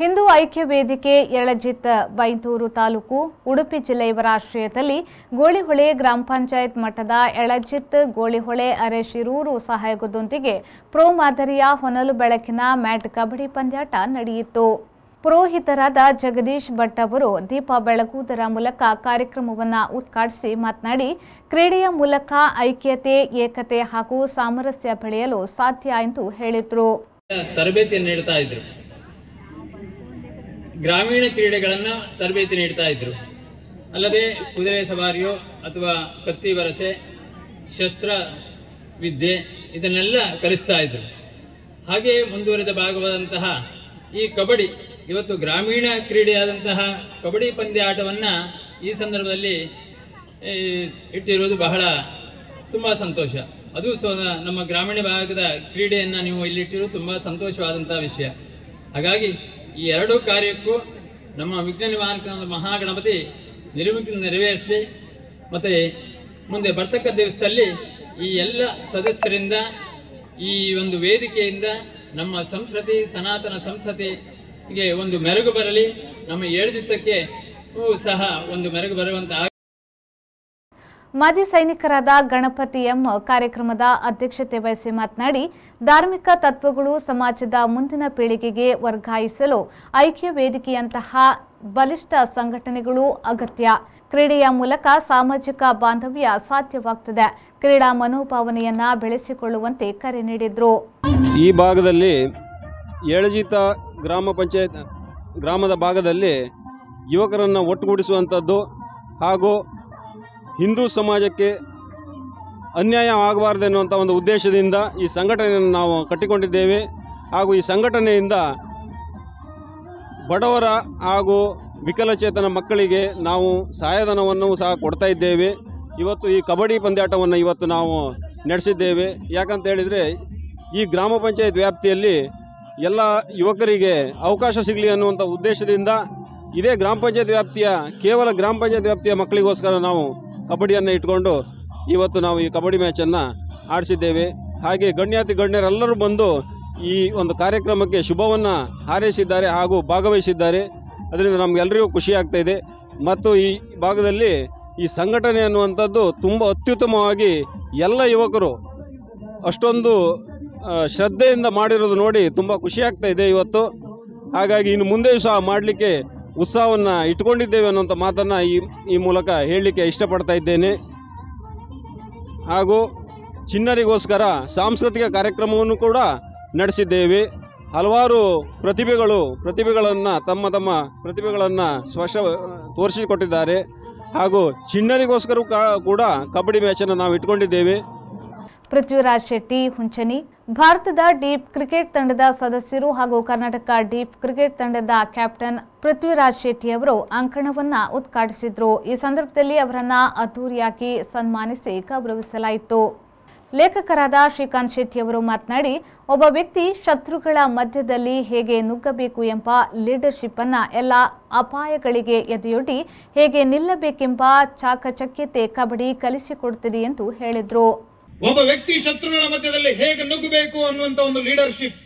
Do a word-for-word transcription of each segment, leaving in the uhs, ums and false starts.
ಹಿಂದೂ ಐಕ್ಯ ವೇದಿಕೆ ಯಳಜಿತ್ ಬೈಂದೂರು ತಾಲೂಕು ಉಡುಪಿ ಜಿಲ್ಲೆಯವರ ಆಶ್ರಯದಲ್ಲಿ ಗೋಳಿಹೊಳೆ ಗ್ರಾಮ ಪಂಚಾಯತ್ ಮಟ್ಟದ ಯಳಜಿತ್ ಗೋಳಿಹೊಳೆ ಅರೆಶಿರೂರು ಸಹಾಯಕದೊಂದಿಗೆ ಪ್ರೋ ಮಾದರಿಯ ಹೊನಲು ಬೆಳಕಿನ ಮ್ಯಾಟ್ ಕಬಡ್ಡಿ ಪಂದ್ಯಾಟ ನಡೆಯಿತು. ಪುರೋಹಿತರಾದ ಜಗದೀಶ್ ಭಟ್ ಅವರು ದೀಪ ಬೆಳಗುವುದರ ಮೂಲಕ ಕಾರ್ಯಕ್ರಮವನ್ನು ಉದ್ಘಾಟಿಸಿ ಮಾತನಾಡಿ, ಕ್ರೀಡೆಯ ಮೂಲಕ ಐಕ್ಯತೆ, ಏಕತೆ ಹಾಗೂ ಸಾಮರಸ್ಯ ಬೆಳೆಯಲು ಸಾಧ್ಯ ಎಂದು ಹೇಳಿದರು. ಗ್ರಾಮೀಣ ಕ್ರೀಡೆಗಳನ್ನು ತರಬೇತಿ ನೀಡ್ತಾ ಇದ್ರು. ಅಲ್ಲದೆ ಕುದುರೆ ಸವಾರಿಯೋ ಅಥವಾ ಕತ್ತಿ ವರಸೆ, ಶಸ್ತ್ರ ವಿದ್ಯೆ ಇದನ್ನೆಲ್ಲ ಕಲಿಸ್ತಾ ಇದ್ರು. ಹಾಗೆಯೇ ಮುಂದುವರೆದ ಭಾಗವಾದಂತಹ ಈ ಕಬಡ್ಡಿ, ಇವತ್ತು ಗ್ರಾಮೀಣ ಕ್ರೀಡೆಯಾದಂತಹ ಕಬಡ್ಡಿ ಪಂದ್ಯಾಟವನ್ನು ಈ ಸಂದರ್ಭದಲ್ಲಿ ಇಟ್ಟಿರುವುದು ಬಹಳ ತುಂಬ ಸಂತೋಷ. ಅದು ನಮ್ಮ ಗ್ರಾಮೀಣ ಭಾಗದ ಕ್ರೀಡೆಯನ್ನು ನೀವು ಇಲ್ಲಿಟ್ಟಿರುವುದು ತುಂಬ ಸಂತೋಷವಾದಂತಹ ವಿಷಯ. ಹಾಗಾಗಿ ಈ ಎರಡು ಕಾರ್ಯಕ್ಕೂ ನಮ್ಮ ವಿಘ್ನ ನಿವಾರಕನಾದ ಮಹಾಗಣಪತಿ ನಿರ್ವಿಘ್ನ ನೆರವೇರಿಸಿ, ಮತ್ತು ಮುಂದೆ ಬರ್ತಕ್ಕಂಥ ದಿವಸದಲ್ಲಿ ಈ ಎಲ್ಲ ಸದಸ್ಯರಿಂದ, ಈ ಒಂದು ವೇದಿಕೆಯಿಂದ ನಮ್ಮ ಸಂಸ್ಕೃತಿ, ಸನಾತನ ಸಂಸ್ಕೃತಿಗೆ ಒಂದು ಮೆರುಗು ಬರಲಿ, ನಮ್ಮ ಏಳಿತಕ್ಕೆ ಸಹ ಒಂದು ಮೆರುಗು ಬರುವಂತಹ. ಮಾಜಿ ಸೈನಿಕರಾದ ಗಣಪತಿ ಎಂ ಕಾರ್ಯಕ್ರಮದ ಅಧ್ಯಕ್ಷತೆ ವಹಿಸಿ ಮಾತನಾಡಿ, ಧಾರ್ಮಿಕ ತತ್ವಗಳು ಸಮಾಜದ ಮುಂದಿನ ಪೀಳಿಗೆಗೆ ವರ್ಗಾಯಿಸಲು ಐಕ್ಯ ವೇದಿಕೆಯಂತಹ ಬಲಿಷ್ಠ ಸಂಘಟನೆಗಳು ಅಗತ್ಯ. ಕ್ರೀಡೆಯ ಮೂಲಕ ಸಾಮಾಜಿಕ ಬಾಂಧವ್ಯ ಸಾಧ್ಯವಾಗುತ್ತದೆ. ಕ್ರೀಡಾ ಮನೋಭಾವನೆಯನ್ನ ಬೆಳೆಸಿಕೊಳ್ಳುವಂತೆ ಕರೆ ನೀಡಿದರು. ಈ ಭಾಗದಲ್ಲಿ ಏಳಜಿತ ಗ್ರಾಮ ಪಂಚಾಯತ್ ಗ್ರಾಮದ ಭಾಗದಲ್ಲಿ ಯುವಕರನ್ನು ಒಟ್ಟುಗೂಡಿಸುವಂಥದ್ದು ಹಾಗೂ ಹಿಂದೂ ಸಮಾಜಕ್ಕೆ ಅನ್ಯಾಯ ಆಗಬಾರ್ದೆನ್ನುವಂಥ ಒಂದು ಉದ್ದೇಶದಿಂದ ಈ ಸಂಘಟನೆಯನ್ನು ನಾವು ಕಟ್ಟಿಕೊಂಡಿದ್ದೇವೆ. ಹಾಗೂ ಈ ಸಂಘಟನೆಯಿಂದ ಬಡವರ ಹಾಗೂ ವಿಕಲಚೇತನ ಮಕ್ಕಳಿಗೆ ನಾವು ಸಹಾಯಧನವನ್ನು ಸಹ ಕೊಡ್ತಾ ಇದ್ದೇವೆ. ಇವತ್ತು ಈ ಕಬಡ್ಡಿ ಪಂದ್ಯಾಟವನ್ನು ಇವತ್ತು ನಾವು ನಡೆಸಿದ್ದೇವೆ. ಯಾಕಂತ ಹೇಳಿದರೆ, ಈ ಗ್ರಾಮ ಪಂಚಾಯತ್ ವ್ಯಾಪ್ತಿಯಲ್ಲಿ ಎಲ್ಲ ಯುವಕರಿಗೆ ಅವಕಾಶ ಸಿಗಲಿ ಅನ್ನುವಂಥ ಉದ್ದೇಶದಿಂದ ಇದೇ ಗ್ರಾಮ ಪಂಚಾಯತ್ ವ್ಯಾಪ್ತಿಯ ಕೇವಲ ಗ್ರಾಮ ಪಂಚಾಯತ್ ವ್ಯಾಪ್ತಿಯ ಮಕ್ಕಳಿಗೋಸ್ಕರ ನಾವು ಕಬಡ್ಡಿಯನ್ನು ಇಟ್ಕೊಂಡು ಇವತ್ತು ನಾವು ಈ ಕಬಡ್ಡಿ ಮ್ಯಾಚನ್ನು ಆಡಿಸಿದ್ದೇವೆ. ಹಾಗೆ ಗಣ್ಯಾತಿ ಗಣ್ಯರೆಲ್ಲರೂ ಬಂದು ಈ ಒಂದು ಕಾರ್ಯಕ್ರಮಕ್ಕೆ ಶುಭವನ್ನು ಹಾರೈಸಿದ್ದಾರೆ ಹಾಗೂ ಭಾಗವಹಿಸಿದ್ದಾರೆ. ಅದರಿಂದ ನಮಗೆಲ್ಲರಿಗೂ ಖುಷಿಯಾಗ್ತಾ ಇದೆ. ಮತ್ತು ಈ ಭಾಗದಲ್ಲಿ ಈ ಸಂಘಟನೆ ಅನ್ನುವಂಥದ್ದು ತುಂಬ ಅತ್ಯುತ್ತಮವಾಗಿ ಎಲ್ಲ ಯುವಕರು ಅಷ್ಟೊಂದು ಶ್ರದ್ಧೆಯಿಂದ ಮಾಡಿರೋದು ನೋಡಿ ತುಂಬ ಖುಷಿಯಾಗ್ತಾ ಇದೆ ಇವತ್ತು. ಹಾಗಾಗಿ ಇನ್ನು ಮುಂದೆಯೂ ಸಹ ಮಾಡಲಿಕ್ಕೆ ಉತ್ಸಾಹವನ್ನು ಇಟ್ಕೊಂಡಿದ್ದೇವೆ ಅನ್ನುವಂಥ ಮಾತನ್ನು ಈ ಈ ಮೂಲಕ ಹೇಳಲಿಕ್ಕೆ ಇಷ್ಟಪಡ್ತಾ ಇದ್ದೇನೆ. ಹಾಗೂ ಚಿಣ್ಣರಿಗೋಸ್ಕರ ಸಾಂಸ್ಕೃತಿಕ ಕಾರ್ಯಕ್ರಮವನ್ನು ಕೂಡ ನಡೆಸಿದ್ದೇವೆ. ಹಲವಾರು ಪ್ರತಿಭೆಗಳು ಪ್ರತಿಭೆಗಳನ್ನು ತಮ್ಮ ತಮ್ಮ ಪ್ರತಿಭೆಗಳನ್ನು ಸ್ಪಷ್ಟ ತೋರಿಸಿಕೊಟ್ಟಿದ್ದಾರೆ. ಹಾಗೂ ಚಿಣ್ಣರಿಗೋಸ್ಕರ ಕೂಡ ಕಬಡ್ಡಿ ಮ್ಯಾಚನ್ನು ನಾವು ಇಟ್ಕೊಂಡಿದ್ದೇವೆ. ಪೃಥ್ವಿರಾಜ್ ಶೆಟ್ಟಿ ಹುಂಚನಿ. ಭಾರತದ ಡೀಪ್ ಕ್ರಿಕೆಟ್ ತಂಡದ ಸದಸ್ಯರು ಹಾಗೂ ಕರ್ನಾಟಕ ಡೀಪ್ ಕ್ರಿಕೆಟ್ ತಂಡದ ಕ್ಯಾಪ್ಟನ್ ಪೃಥ್ವಿರಾಜ್ ಶೆಟ್ಟಿ ಅವರು ಅಂಕಣವನ್ನು ಉದ್ಘಾಟಿಸಿದರು. ಈ ಸಂದರ್ಭದಲ್ಲಿ ಅವರನ್ನು ಅದ್ದೂರಿಯಾಗಿ ಸನ್ಮಾನಿಸಿ ಗೌರವಿಸಲಾಯಿತು. ಲೇಖಕರಾದ ಶ್ರೀಕಾಂತ್ ಶೆಟ್ಟಿ ಅವರು ಮಾತನಾಡಿ, ಒಬ್ಬ ವ್ಯಕ್ತಿ ಶತ್ರುಗಳ ಮಧ್ಯದಲ್ಲಿ ಹೇಗೆ ನುಗ್ಗಬೇಕು ಎಂಬ ಲೀಡರ್ಶಿಪ್ ಅನ್ನ, ಎಲ್ಲ ಅಪಾಯಗಳಿಗೆ ಎದೆಯೊಡ್ಡಿ ಹೇಗೆ ನಿಲ್ಲಬೇಕೆಂಬ ಚಾಕಚಕ್ಯತೆ ಕಬಡ್ಡಿ ಕಲಿಸಿಕೊಡುತ್ತದೆ ಎಂದು ಹೇಳಿದರು. ಒಬ್ಬ ವ್ಯಕ್ತಿ ಶತ್ರುಗಳ ಮಧ್ಯದಲ್ಲಿ ಹೇಗೆ ನುಗ್ಗಬೇಕು ಅನ್ನುವಂತ ಒಂದು ಲೀಡರ್ಶಿಪ್,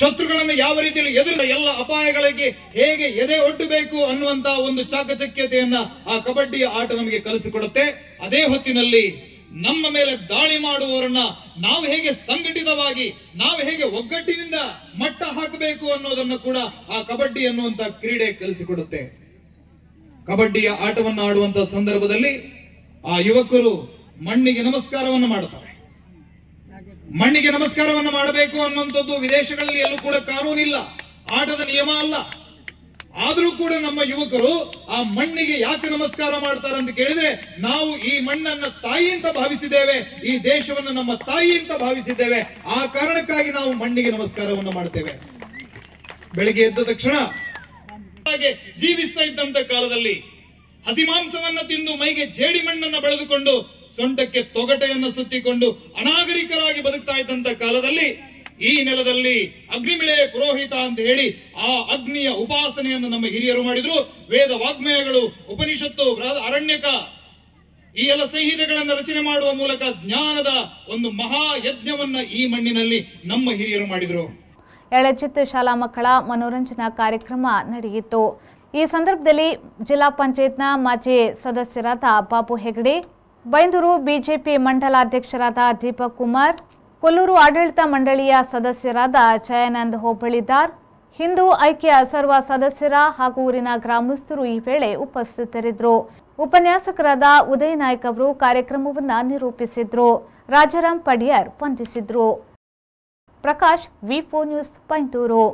ಶತ್ರುಗಳನ್ನು ಯಾವ ರೀತಿಯಲ್ಲಿ ಎದುರಿದ ಎಲ್ಲ ಅಪಾಯಗಳಿಗೆ ಹೇಗೆ ಎದೆ ಒಡ್ಡಬೇಕು ಅನ್ನುವಂತ ಒಂದು ಚಾಕಚಕ್ಯತೆಯನ್ನ ಆ ಕಬಡ್ಡಿ ಆಟ ನಮಗೆ ಕಲಿಸಿಕೊಡುತ್ತೆ. ಅದೇ ಹೊತ್ತಿನಲ್ಲಿ ನಮ್ಮ ಮೇಲೆ ದಾಳಿ ಮಾಡುವವರನ್ನ ನಾವು ಹೇಗೆ ಸಂಘಟಿತವಾಗಿ, ನಾವು ಹೇಗೆ ಒಗ್ಗಟ್ಟಿನಿಂದ ಮಟ್ಟ ಹಾಕಬೇಕು ಅನ್ನೋದನ್ನು ಕೂಡ ಆ ಕಬಡ್ಡಿ ಅನ್ನುವಂತ ಕ್ರೀಡೆ ಕಲಿಸಿಕೊಡುತ್ತೆ. ಕಬಡ್ಡಿಯ ಆಟವನ್ನು ಆಡುವಂತ ಸಂದರ್ಭದಲ್ಲಿ ಆ ಯುವಕರು ಮಣ್ಣಿಗೆ ನಮಸ್ಕಾರವನ್ನು ಮಾಡುತ್ತಾರೆ. ಮಣ್ಣಿಗೆ ನಮಸ್ಕಾರವನ್ನು ಮಾಡಬೇಕು ಅನ್ನುವಂಥದ್ದು ವಿದೇಶಗಳಲ್ಲಿ ಎಲ್ಲೂ ಕೂಡ ಕಾನೂನಿಲ್ಲ, ಆಟದ ನಿಯಮ ಅಲ್ಲ. ಆದರೂ ಕೂಡ ನಮ್ಮ ಯುವಕರು ಆ ಮಣ್ಣಿಗೆ ಯಾಕೆ ನಮಸ್ಕಾರ ಮಾಡ್ತಾರೆ ಅಂತ ಕೇಳಿದ್ರೆ, ನಾವು ಈ ಮಣ್ಣನ್ನ ತಾಯಿ ಅಂತ ಭಾವಿಸಿದ್ದೇವೆ, ಈ ದೇಶವನ್ನು ನಮ್ಮ ತಾಯಿ ಅಂತ ಭಾವಿಸಿದ್ದೇವೆ, ಆ ಕಾರಣಕ್ಕಾಗಿ ನಾವು ಮಣ್ಣಿಗೆ ನಮಸ್ಕಾರವನ್ನು ಮಾಡ್ತೇವೆ. ಬೆಳಿಗ್ಗೆ ಎದ್ದ ತಕ್ಷಣ ಜೀವಿಸ್ತಾ ಇದ್ದಂತ ಕಾಲದಲ್ಲಿ ಹಸಿಮಾಂಸವನ್ನ ತಿಂದು ಮೈಗೆ ಜೇಡಿ ಮಣ್ಣನ್ನು ಬೆಳೆದುಕೊಂಡು ಸೊಂಟಕ್ಕೆ ತೊಗಟೆಯನ್ನು ಸುತ್ತಿಕೊಂಡು ಅನಾಗರಿಕರಾಗಿ ಬದುಕ್ತಾ ಇದ್ದಂತ ಕಾಲದಲ್ಲಿ ಈ ನೆಲದಲ್ಲಿ ಅಗ್ನಿಮಿಳೆ ಪುರೋಹಿತ ಅಂತ ಹೇಳಿ ಆ ಅಗ್ನಿಯ ಉಪಾಸನೆಯನ್ನು ನಮ್ಮ ಹಿರಿಯರು ಮಾಡಿದ್ರು. ವೇದ ವಾಗ್ಮಯಗಳು, ಉಪನಿಷತ್ತು, ಅರಣ್ಯಕ ಈ ಎಲ್ಲ ಸಂಹಿತೆಗಳನ್ನು ರಚನೆ ಮಾಡುವ ಮೂಲಕ ಜ್ಞಾನದ ಒಂದು ಮಹಾಯಜ್ಞವನ್ನ ಈ ಮಣ್ಣಿನಲ್ಲಿ ನಮ್ಮ ಹಿರಿಯರು ಮಾಡಿದ್ರು. ಎಳೆಜಿತ್ ಶಾಲಾ ಮಕ್ಕಳ ಮನೋರಂಜನಾ ಕಾರ್ಯಕ್ರಮ ನಡೆಯಿತು। ಈ ಸಂದರ್ಭದಲ್ಲಿ ಜಿಲ್ಲಾ ಪಂಚಾಯತ್ನ ಮಾಜಿ ಸದಸ್ಯರಾದ ಬಾಪೂ ಹೆಗಡೆ, ಬೈಂದೂರು ಬಿಜೆಪಿ ಮಂಡಲ ಅಧ್ಯಕ್ಷರಾದ ದೀಪಕ್ ಕುಮಾರ್ ಕೋಲೂರ್, ಆಡಳಿತ ಮಂಡಳಿಯ ಸದಸ್ಯರಾದ ಜಯಾನಂದ ಹೋಬೀದಾರ್, ಹಿಂದೂ ಐಕ್ಯ ಸರ್ವ ಸದಸ್ಯರ ಹಾಗೂ ಊರಿನ ಗ್ರಾಮಸ್ಥರು ಈ ವೇಳೆ ಉಪಸ್ಥಿತರಿದ್ದರು। ಉಪನ್ಯಾಸಕರಾದ ಉದಯ ನಾಯಕ್ ಅವರು ಕಾರ್ಯಕ್ರಮವನ್ನು ನಿರೂಪಿಸಿದರು। ರಾಜಾರಾಮ್ ಪಡಿಯಾರ್ ವಂದಿಸಿದರು। Prakash V four news ಪೈಂತೂರು।